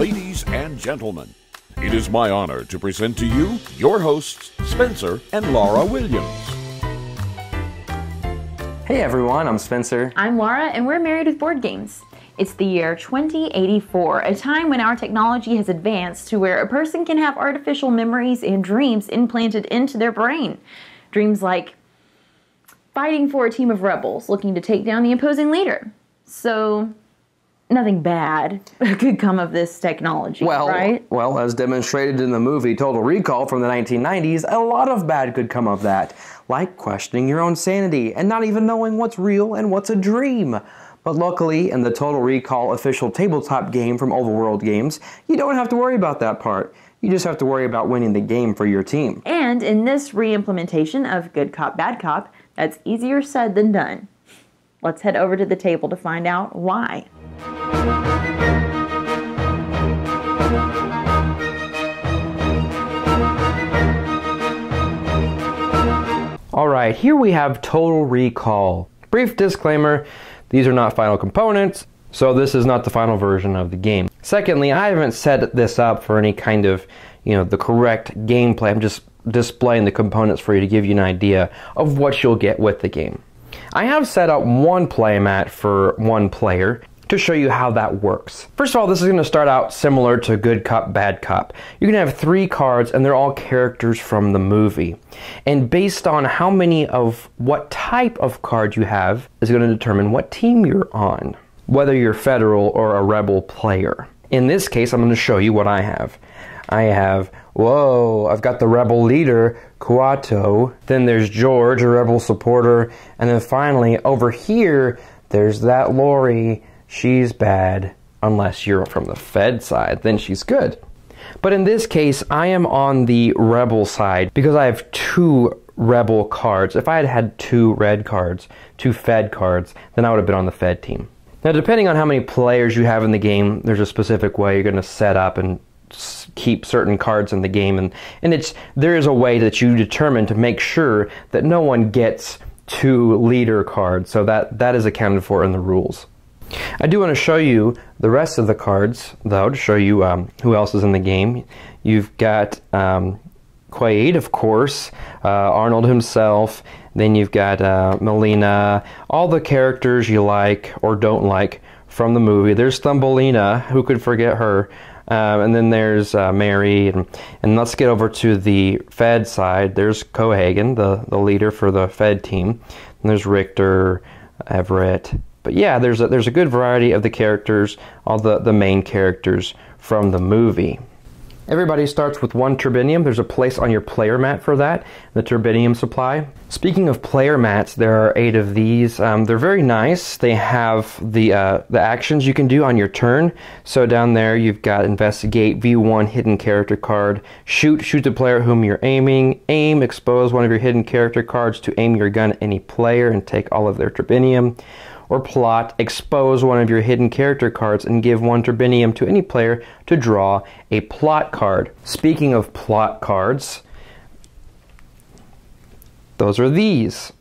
Ladies and gentlemen, it is my honor to present to you your hosts, Spencer and Laura Williams. Hey everyone, I'm Spencer. I'm Laura, and we're Married with Board Games. It's the year 2084, a time when our technology has advanced to where a person can have artificial memories and dreams implanted into their brain. Dreams like fighting for a team of rebels looking to take down the opposing leader. So, nothing bad could come of this technology, right? Well, as demonstrated in the movie Total Recall from the 1990s, a lot of bad could come of that, like questioning your own sanity and not even knowing what's real and what's a dream. But luckily, in the Total Recall official tabletop game from Overworld Games, you don't have to worry about that part. You just have to worry about winning the game for your team. And in this re-implementation of Good Cop, Bad Cop, that's easier said than done. Let's head over to the table to find out why. Alright, here we have Total Recall. Brief disclaimer, these are not final components, so this is not the final version of the game. Secondly, I haven't set this up for any kind of, the correct gameplay. I'm just displaying the components for you to give you an idea of what you'll get with the game. I have set up one playmat for one player to show you how that works. First of all, this is going to start out similar to Good Cop, Bad Cop. You're going to have three cards, and they're all characters from the movie. And based on how many of what type of card you have is going to determine what team you're on, whether you're federal or a rebel player. In this case, I'm going to show you what I have. I've got the rebel leader, Kuato. Then there's George, a rebel supporter. And then finally, over here, there's that Lori. She's bad, unless you're from the Fed side, then she's good. But in this case, I am on the rebel side because I have two rebel cards. If I had had two red cards, two Fed cards, then I would have been on the Fed team. Now, depending on how many players you have in the game, there's a specific way you're going to set up and keep certain cards in the game. And there is a way that you determine to make sure that no one gets two leader cards. So that is accounted for in the rules. I do want to show you the rest of the cards, though, to show you who else is in the game. You've got Quaid, of course, Arnold himself, then you've got Melina, all the characters you like or don't like from the movie. There's Thumbelina, who could forget her, and then there's Mary, and let's get over to the Fed side. There's Cohagen, the leader for the Fed team, and there's Richter, Everett. But yeah, there's a good variety of the characters, all the main characters from the movie. Everybody starts with one Turbinium. There's a place on your player mat for that, the Turbinium supply. Speaking of player mats, there are 8 of these. They're very nice. They have the actions you can do on your turn. So down there you've got Investigate, V1 hidden character card, shoot the player whom you're aiming, aim, expose one of your hidden character cards to aim your gun at any player and take all of their Turbinium. Or plot, expose one of your hidden character cards and give one Turbinium to any player to draw a plot card. Speaking of plot cards, those are these.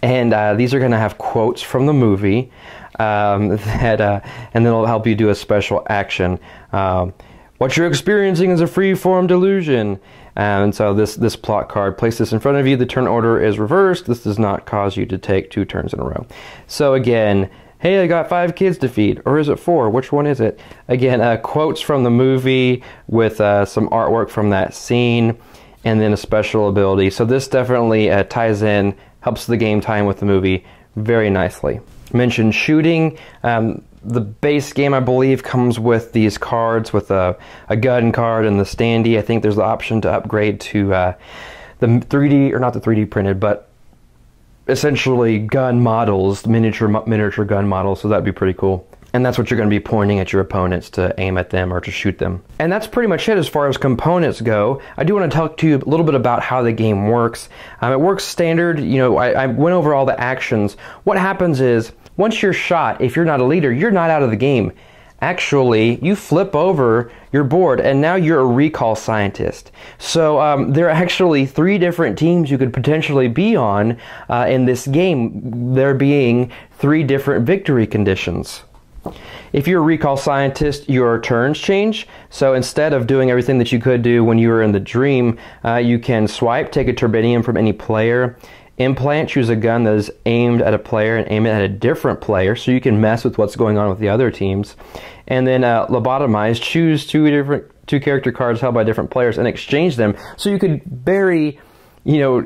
And these are going to have quotes from the movie, and it'll help you do a special action. What you're experiencing is a free-form delusion. And so this plot card, place this in front of you. The turn order is reversed. This does not cause you to take 2 turns in a row. So again, hey, I got 5 kids to feed. Or is it 4? Which one is it? Again, quotes from the movie with some artwork from that scene. And then a special ability. So this definitely ties in, helps the game tie in with the movie very nicely. Mentioned shooting. The base game, I believe, comes with these cards, with a gun card and the standee. I think there's the option to upgrade to the 3D, or not the 3D printed, but essentially gun models, miniature gun models, so that'd be pretty cool. And that's what you're going to be pointing at your opponents to aim at them or to shoot them. And that's pretty much it as far as components go. I do want to talk to you a little bit about how the game works. It works standard. I went over all the actions. What happens is, once you're shot, if you're not a leader, you're not out of the game. Actually, you flip over your board, and now you're a recall scientist. So there are actually 3 different teams you could potentially be on in this game, there being 3 different victory conditions. If you're a recall scientist, your turns change. So instead of doing everything that you could do when you were in the dream, you can swipe, take a Turbinium from any player, implant, choose a gun that is aimed at a player and aim it at a different player, so you can mess with what's going on with the other teams. And then lobotomize, choose two character cards held by different players and exchange them, so you could very, you know,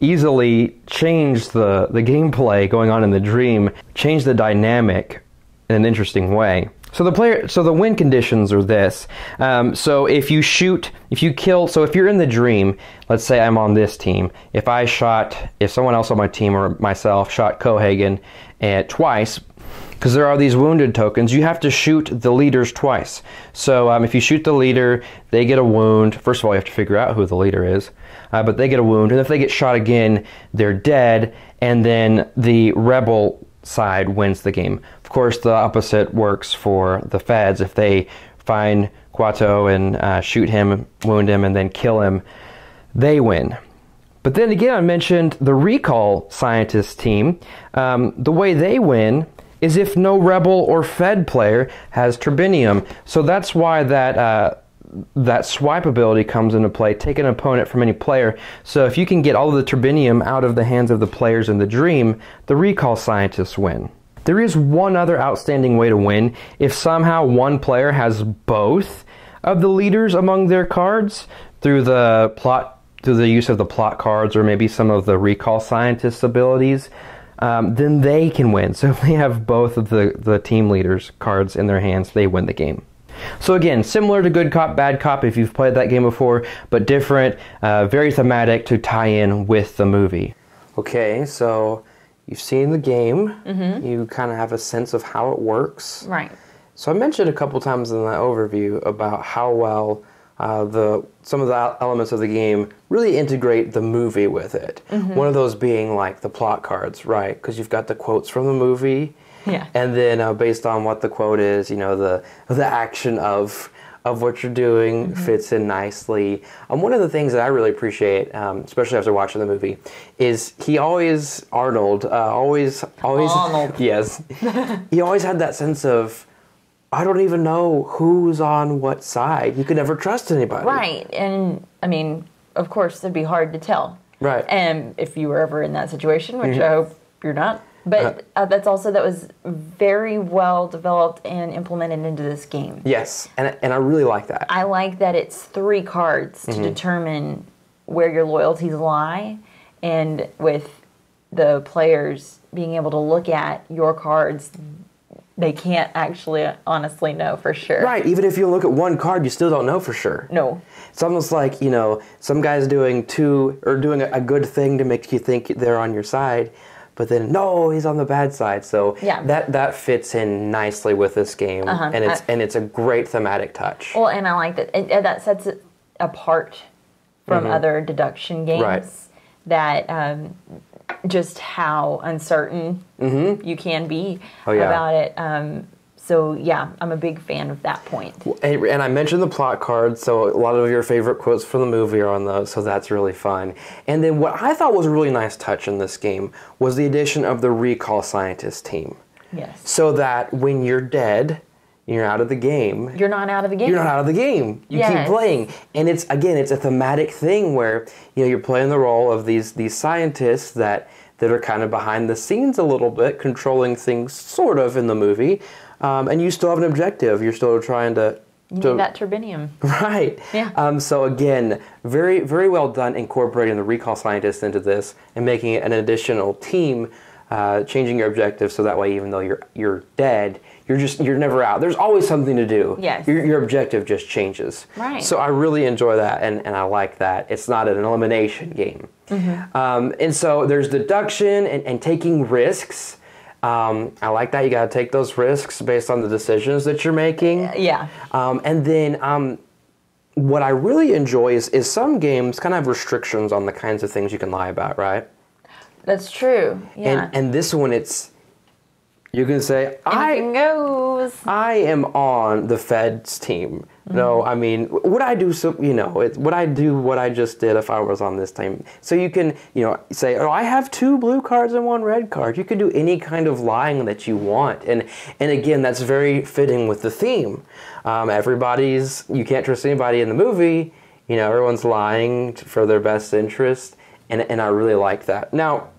easily change the gameplay going on in the dream, change the dynamic in an interesting way. So the win conditions are this. So if you kill, so if you're in the dream, let's say I'm on this team. If someone else on my team or myself shot Cohagen twice, because there are these wounded tokens, you have to shoot the leaders twice. So if you shoot the leader, they get a wound. First of all, you have to figure out who the leader is, but they get a wound. And if they get shot again, they're dead. And then the rebel side wins the game. Of course, the opposite works for the feds. If they find Kuato and shoot him, wound him, and then kill him, they win. But then again, I mentioned the recall scientist team. The way they win is if no rebel or fed player has Turbinium. So that's why that swipe ability comes into play. Take an opponent from any player. So if you can get all of the Turbinium out of the hands of the players in the dream, the recall scientists win. There is one other outstanding way to win. If somehow one player has both of the leaders among their cards through the use of the plot cards or maybe some of the recall scientists' abilities, then they can win. So if they have both of the team leaders' cards in their hands, they win the game. So again, similar to Good Cop, Bad Cop if you've played that game before, but different, very thematic to tie in with the movie. Okay, so you've seen the game. Mm-hmm. You kind of have a sense of how it works. Right. So I mentioned a couple times in that overview about how well some of the elements of the game really integrate the movie with it. Mm-hmm. One of those being like the plot cards, right? Because you've got the quotes from the movie. Yeah. And then based on what the quote is, you know, the action of what you're doing mm-hmm. fits in nicely. One of the things that I really appreciate, especially after watching the movie, is Arnold. Yes, he always had that sense of, I don't even know who's on what side. You could never trust anybody. Right, and I mean, of course, it'd be hard to tell. Right. And if you were ever in that situation, which mm-hmm. I hope you're not, but that was very well developed and implemented into this game. Yes, and I really like that. I like that it's three cards mm-hmm. to determine where your loyalties lie, and with the players being able to look at your cards, they can't actually honestly know for sure. Right, even if you look at one card, you still don't know for sure. No. It's almost like, you know, some guy's doing a good thing to make you think they're on your side, but then, no, he's on the bad side. So yeah. that fits in nicely with this game, uh-huh. and it's a great thematic touch. Well, and I like that. And that sets it apart from mm-hmm. other deduction games. Right. That just how uncertain mm-hmm. you can be about it. So yeah, I'm a big fan of that point. And I mentioned the plot cards, so a lot of your favorite quotes from the movie are on those, so that's really fun. And then what I thought was a really nice touch in this game was the addition of the recall scientist team. Yes. So that when you're dead, you're out of the game. You're not out of the game. You're not out of the game. You yes. keep playing. And it's, again, it's a thematic thing where, you know, you're playing the role of these scientists that are kind of behind the scenes a little bit, controlling things sort of in the movie. And you still have an objective. You're still trying to... You need that Turbinium. Right. Yeah. So again, very, very well done incorporating the recall scientists into this and making it an additional team, changing your objective so that way even though you're dead, you're never out. There's always something to do. Yes. Your objective just changes. Right. So I really enjoy that, and I like that. It's not an elimination game. Mm-hmm. And so there's deduction and taking risks. I like that. You got to take those risks based on the decisions that you're making. Yeah. And then what I really enjoy is some games kind of have restrictions on the kinds of things you can lie about, right? That's true. Yeah. And this one, it's You can say, I am on the Fed's team. Mm-hmm. No, I mean, would I do some, you know, would I do what I just did if I was on this team? So you can, you know, say, oh, I have 2 blue cards and 1 red card. You can do any kind of lying that you want. And again, that's very fitting with the theme. You can't trust anybody in the movie. You know, everyone's lying for their best interest. And I really like that. Now,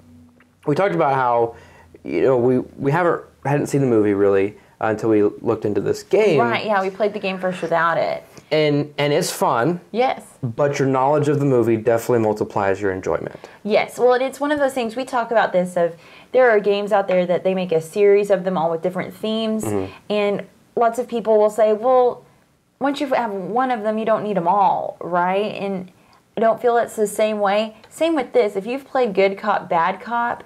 we talked about how, you know, we hadn't seen the movie really until we looked into this game. Right, yeah, we played the game first without it. And it's fun. Yes. But your knowledge of the movie definitely multiplies your enjoyment. Yes, well, and it's one of those things, we talk about this, of there are games out there that they make a series of them all with different themes, mm-hmm. and lots of people will say, well, once you have one of them, you don't need them all, right? And I don't feel it's the same way. Same with this. If you've played Good Cop, Bad Cop,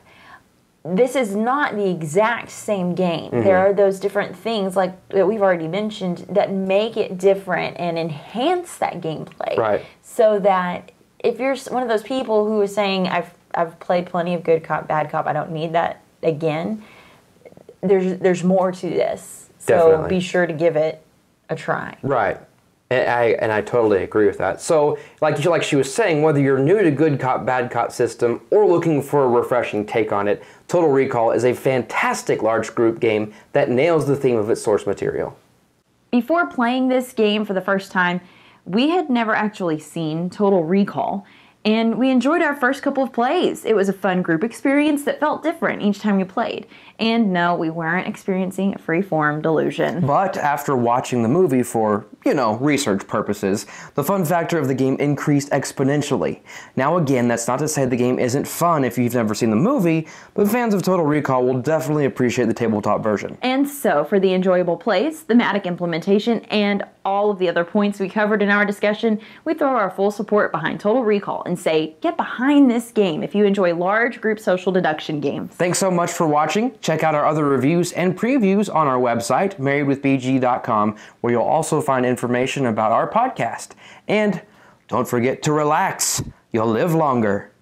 this is not the exact same game. Mm-hmm. There are those different things like that we've already mentioned that make it different and enhance that gameplay. Right. So that if you're one of those people who is saying, I've played plenty of Good Cop, Bad Cop, I don't need that again, there's more to this. So definitely. Be sure to give it a try. Right. And I totally agree with that. So, like she was saying, whether you're new to Good Cop, Bad Cop system or looking for a refreshing take on it, Total Recall is a fantastic large group game that nails the theme of its source material. Before playing this game for the first time, we had never actually seen Total Recall, and we enjoyed our first couple of plays. It was a fun group experience that felt different each time you played. And no, we weren't experiencing a free-form delusion. But after watching the movie for, you know, research purposes, the fun factor of the game increased exponentially. Now again, that's not to say the game isn't fun if you've never seen the movie, but fans of Total Recall will definitely appreciate the tabletop version. And so, for the enjoyable plays, thematic implementation, and all of the other points we covered in our discussion, we throw our full support behind Total Recall and say, get behind this game if you enjoy large group social deduction games. Thanks so much for watching. Check out our other reviews and previews on our website, marriedwithbg.com, where you'll also find information about our podcast. And don't forget to relax. You'll live longer.